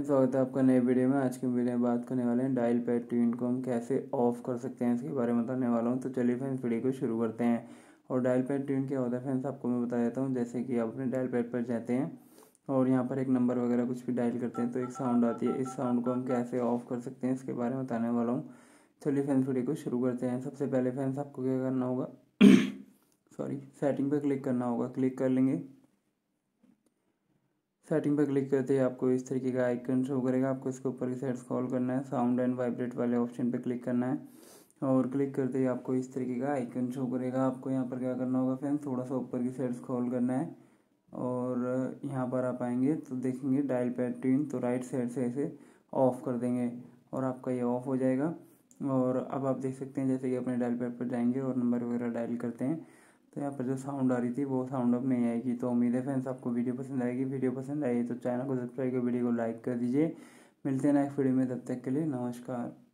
स्वागत है आपका नए वीडियो में। आज की वीडियो में बात करने वाले हैं डायल पैड ट्यून को हम कैसे ऑफ कर सकते हैं, इसके बारे में बताने वाला हूं। तो चलिए फ्रेंड्स वीडियो को शुरू करते हैं। और डायल पैड ट्यून क्या होता है फ्रेंड्स आपको मैं बता देता हूं। जैसे कि आप अपने डायल पैड पर जाते हैं और यहाँ पर एक नंबर वगैरह कुछ भी डायल करते हैं तो एक साउंड आती है। इस साउंड को हम कैसे ऑफ कर सकते हैं इसके बारे में बताने वाला हूँ। चलिए फ्रेंड्स वीडियो को शुरू करते हैं। सबसे पहले फ्रेंड्स आपको क्या करना होगा सेटिंग पर क्लिक करना होगा। क्लिक कर लेंगे, सेटिंग पर क्लिक करते ही आपको इस तरीके का आइकन शो करेगा। आपको इसके ऊपर की साइड स्क्रॉल करना है, साउंड एंड वाइब्रेट वाले ऑप्शन पर क्लिक करना है। और क्लिक करते ही आपको इस तरीके का आइकन शो करेगा। आपको यहाँ पर क्या करना होगा फ्रेंड्स, थोड़ा सा ऊपर की साइड स्क्रॉल करना है और यहाँ पर आप आएंगे तो देखेंगे डायल पैड ट्यून। तो राइट साइड से ऐसे ऑफ कर देंगे और आपका ये ऑफ हो जाएगा। और अब आप देख सकते हैं जैसे कि अपने डायल पैड पर जाएंगे और नंबर वगैरह डायल करते हैं तो यहाँ पर जो साउंड आ रही थी वो साउंड अब नहीं आएगी। तो उम्मीद है फ्रेंड्स आपको वीडियो पसंद आएगी। वीडियो पसंद आई तो चैनल को सब्सक्राइब कर वीडियो को लाइक कर दीजिए। मिलते हैं नेक्स्ट वीडियो में, तब तक के लिए नमस्कार।